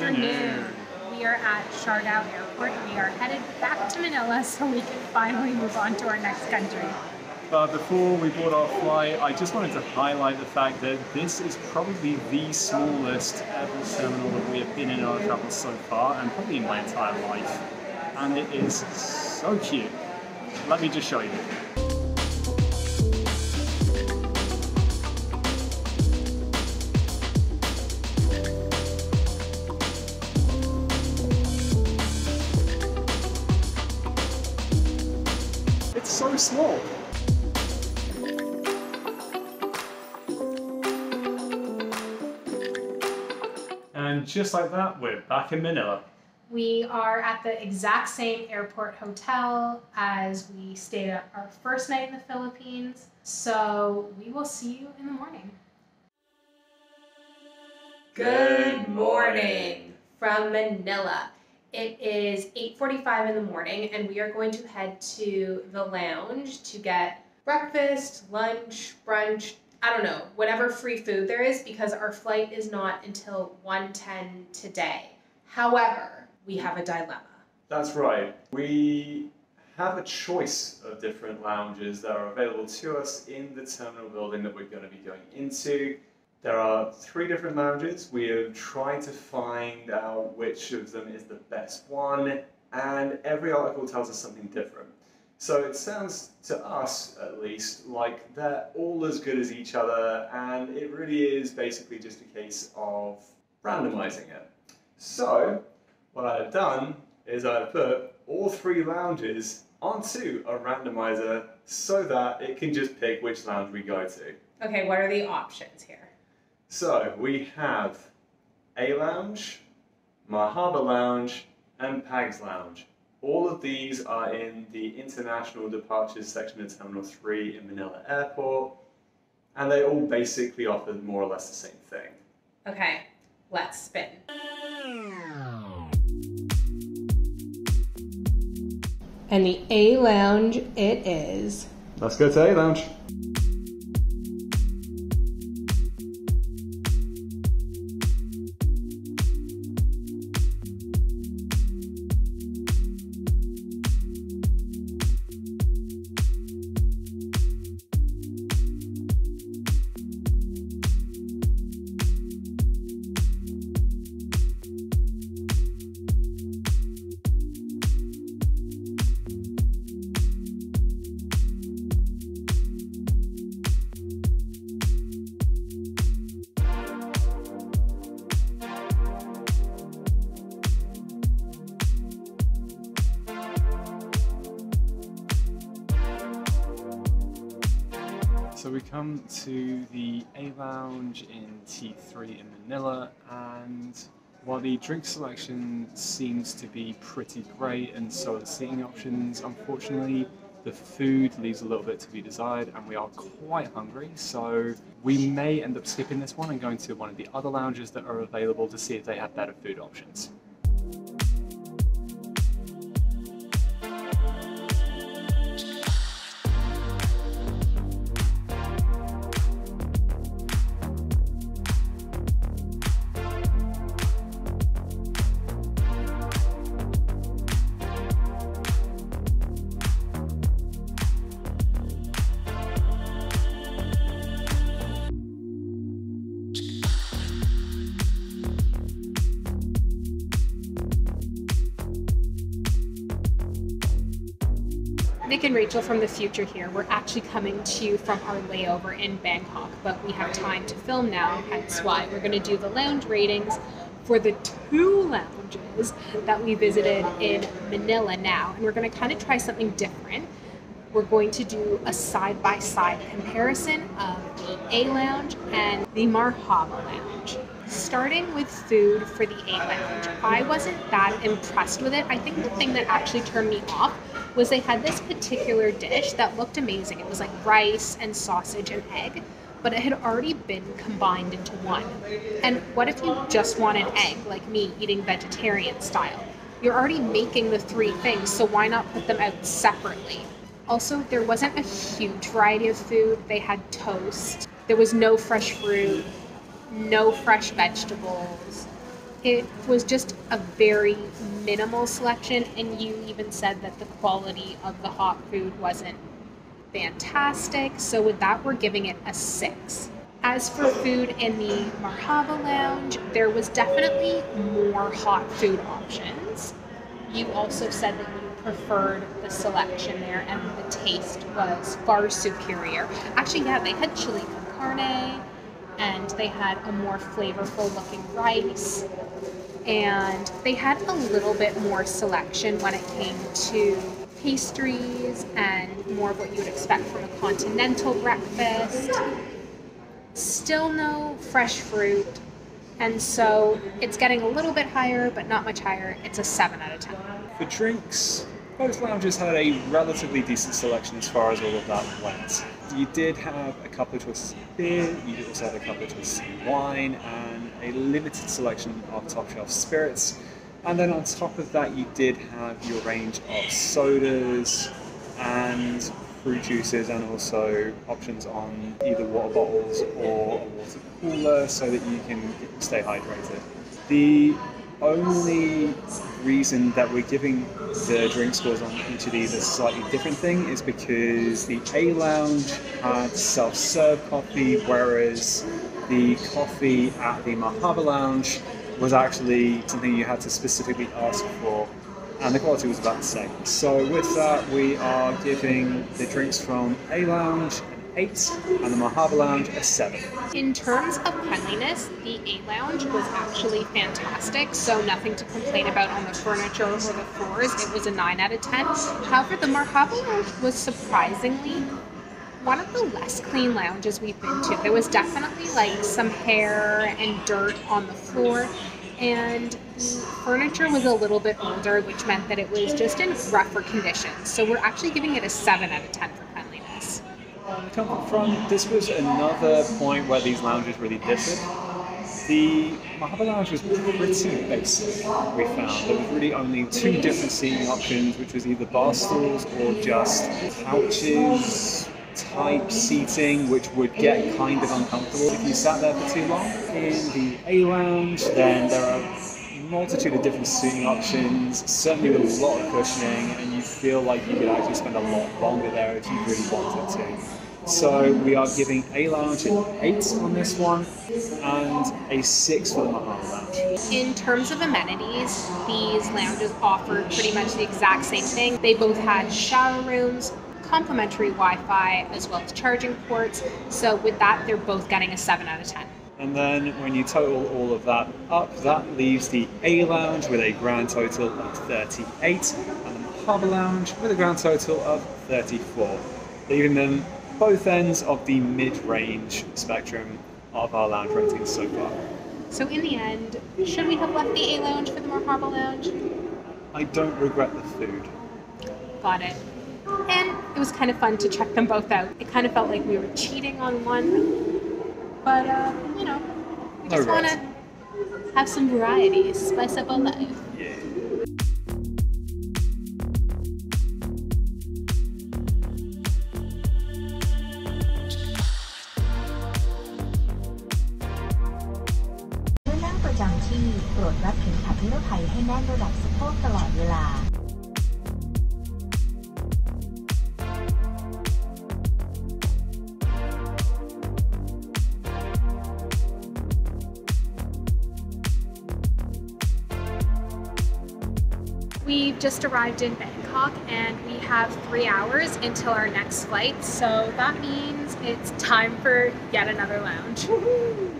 afternoon, we are at Siargao Airport. We are headed back to Manila so we can finally move on to our next country. But before we board our flight, I just wanted to highlight the fact that this is probably the smallest airport terminal that we have been in our travels so far, and probably in my entire life. And it is so cute. Let me just show you. It's so small. And just like that, we're back in Manila. We are at the exact same airport hotel as we stayed at our first night in the Philippines. So we will see you in the morning. Good morning from Manila. It is 8:45 in the morning and we are going to head to the lounge to get breakfast, lunch, brunch, I don't know, whatever free food there is, because our flight is not until 1:10 today. However, we have a dilemma. That's right. We have a choice of different lounges that are available to us in the terminal building that we're going to be going into. There are three different lounges. We have tried to find out which of them is the best one, and every article tells us something different. So it sounds, to us at least, like they're all as good as each other, and it really is basically just a case of randomizing it. So what I have done is I have put all three lounges onto a randomizer so that it can just pick which lounge we go to. Okay, what are the options here? So we have A Lounge, Marhaba Lounge, and Pags Lounge. All of these are in the International Departures section of Terminal 3 in Manila Airport, and they all basically offer more or less the same thing. Okay, let's spin. And the A Lounge it is. Let's go to A Lounge. So we come to the A Lounge in T3 in Manila, and while the drink selection seems to be pretty great and so are the seating options, unfortunately the food leaves a little bit to be desired and we are quite hungry, so we may end up skipping this one and going to one of the other lounges that are available to see if they have better food options. Nick and Rachel from the future here. We're actually coming to you from our layover in Bangkok, but we have time to film now, hence why we're going to do the lounge ratings for the two lounges that we visited in Manila now. And we're going to kind of try something different. We're going to do a side-by-side comparison of the A Lounge and the Marhaba Lounge. Starting with food for the A Lounge, I wasn't that impressed with it. I think the thing that actually turned me off was they had this particular dish that looked amazing. It was like rice and sausage and egg, but it had already been combined into one. And what if you just want an egg, like me, eating vegetarian style? You're already making the three things, so why not put them out separately? Also, there wasn't a huge variety of food. They had toast. There was no fresh fruit, no fresh vegetables, it was just a very minimal selection, and you even said that the quality of the hot food wasn't fantastic. So with that, we're giving it a 6. As for food in the Marhaba Lounge, there was definitely more hot food options. You also said that you preferred the selection there and the taste was far superior. Actually, yeah, they had chili con carne and they had a more flavorful looking rice, and they had a little bit more selection when it came to pastries and more of what you would expect from a continental breakfast. Still no fresh fruit, and so it's getting a little bit higher, but not much higher. It's a 7 out of 10. For drinks, both lounges had a relatively decent selection as far as all of that went. You did have a couple of choices of beer, you did also have a couple of choices of wine, and a limited selection of top shelf spirits. And then on top of that, you did have your range of sodas and fruit juices, and also options on either water bottles or a water cooler so that you can stay hydrated. The only reason that we're giving the drink scores on each of these a slightly different thing is because the A Lounge had self-serve coffee, whereas the coffee at the Marhaba Lounge was actually something you had to specifically ask for, and the quality was about the same. So with that, we are giving the drinks from A Lounge an 8 and the Marhaba Lounge a 7. In terms of cleanliness, the A Lounge was actually fantastic, so nothing to complain about on the furniture or the floors. It was a 9 out of 10. However, the Marhaba Lounge was surprisingly one of the less clean lounges we've been to. There was definitely like some hair and dirt on the floor, and the furniture was a little bit older, which meant that it was just in rougher conditions. So we're actually giving it a 7 out of 10 for cleanliness. On the comfort front, this was another point where these lounges really differed. The Marhaba Lounge was pretty basic, we found. There was really only 2 different seating options, which was either bar stools or just couches type seating, which would get kind of uncomfortable if you sat there for too long. In the A Lounge, then there are a multitude of different seating options, certainly with a lot of cushioning, and you feel like you could actually spend a lot longer there if you really wanted to. So we are giving A Lounge an 8 on this one, and a 6 for the Marhaba Lounge. In terms of amenities, these lounges offered pretty much the exact same thing. They both had shower rooms, complimentary Wi-Fi, as well as charging ports. So with that, they're both getting a 7 out of 10. And then when you total all of that up, that leaves the A Lounge with a grand total of 38 and the Marhaba Lounge with a grand total of 34, leaving them both ends of the mid-range spectrum of our lounge ratings so far. So in the end, should we have left the A Lounge for the Marhaba Lounge? I don't regret the food. Got it. And it was kind of fun to check them both out. It kind of felt like we were cheating on one, but you know, we just want to have some variety, spice up our life. Yeah. We've just arrived in Bangkok and we have 3 hours until our next flight, so that means it's time for yet another lounge. Woohoo!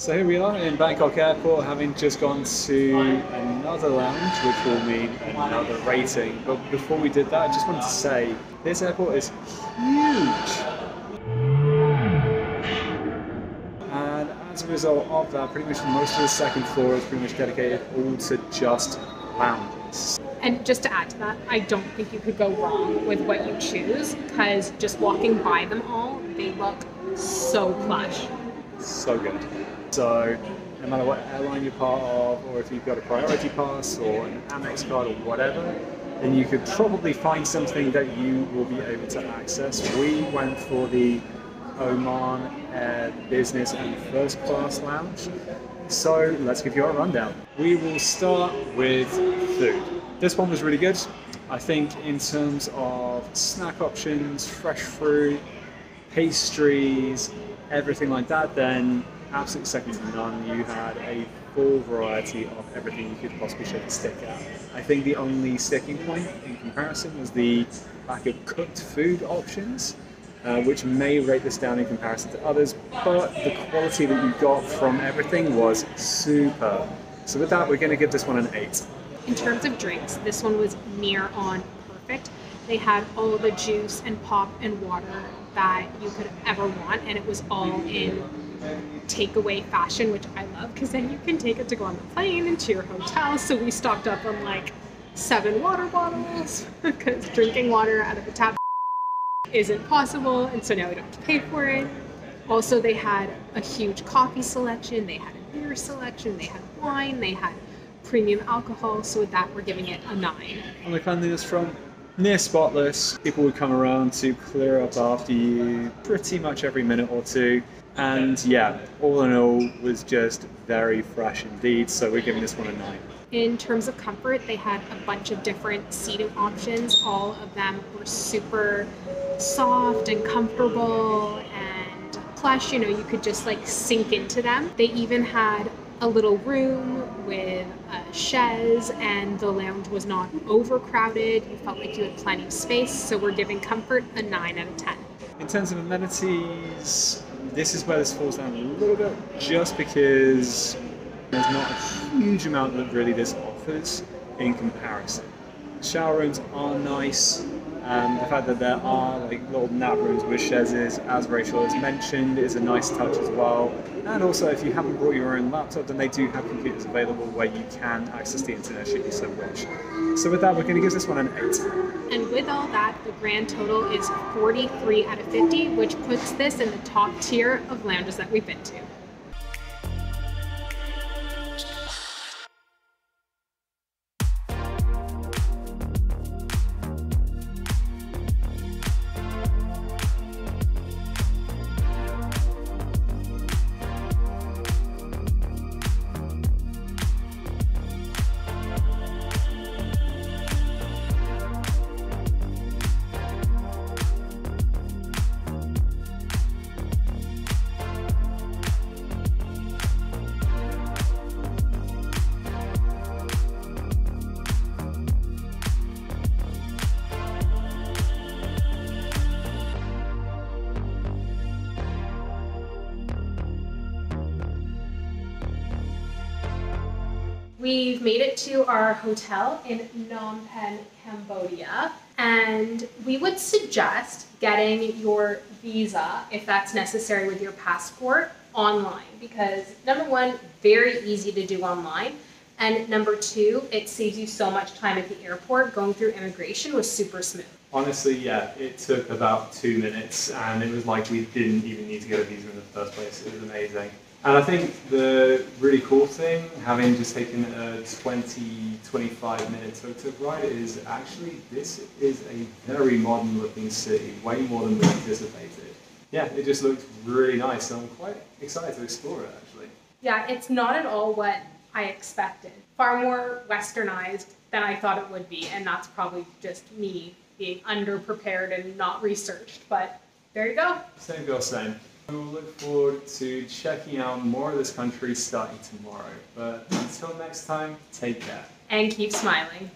So here we are in Bangkok Airport, having just gone to another lounge, which will mean another rating. But before we did that, I just wanted to say, this airport is huge! And as a result of that, pretty much most of the second floor is pretty much dedicated all to just lounges. And just to add to that, I don't think you could go wrong with what you choose, because just walking by them all, they look so plush. So good. So no matter what airline you're part of, or if you've got a priority pass or an Amex card or whatever, then you could probably find something that you will be able to access. We went for the Oman Air Business and First Class Lounge. So let's give you a rundown. We will start with food. This one was really good. I think in terms of snack options, fresh fruit, pastries, everything like that, then absolutely second to none. You had a full variety of everything you could possibly shake a stick at. I think the only sticking point in comparison was the lack of cooked food options, which may rate this down in comparison to others, but the quality that you got from everything was superb. So with that, we're going to give this one an 8. In terms of drinks, this one was near on perfect. They had all the juice and pop and water that you could ever want, and it was all in takeaway fashion, which I love, because then you can take it to go on the plane and to your hotel. So we stocked up on like 7 water bottles because drinking water out of a tap isn't possible, and so now we don't have to pay for it. Also, they had a huge coffee selection, they had a beer selection, they had wine, they had premium alcohol. So with that, we're giving it a 9. On the cleanliness front, near spotless. People would come around to clear up after you pretty much every minute or two. And yeah, all in all was just very fresh indeed. So we're giving this one a 9. In terms of comfort, they had a bunch of different seating options. All of them were super soft and comfortable and plush. You know, you could just like sink into them. They even had a little room with a chaise, and the lounge was not overcrowded. You felt like you had plenty of space, so we're giving comfort a 9 out of 10. In terms of amenities, this is where this falls down a little bit, just because there's not a huge amount that really this offers in comparison. Shower rooms are nice. The fact that there are like little nap rooms with chaises, as Rachel has mentioned, is a nice touch as well. And also, if you haven't brought your own laptop, then they do have computers available where you can access the internet should you so wish. So with that, we're going to give this one an 8. And with all that, the grand total is 43 out of 50, which puts this in the top tier of lounges that we've been to. We've made it to our hotel in Phnom Penh, Cambodia, and we would suggest getting your visa, if that's necessary with your passport, online, because number 1, very easy to do online, and number 2, it saves you so much time at the airport. Going through immigration was super smooth. Honestly, yeah, it took about 2 minutes, and it was like we didn't even need to get a visa in the first place. It was amazing. And I think the really cool thing, having just taken a 20-25 minute tuk-tuk ride, is actually this is a very modern looking city, way more than we anticipated. Yeah, it just looked really nice, and I'm quite excited to explore it actually. Yeah, it's not at all what I expected. Far more westernized than I thought it would be, and that's probably just me being underprepared and not researched, but there you go. Same goes, same. We will look forward to checking out more of this country starting tomorrow. But until next time, take care. And keep smiling.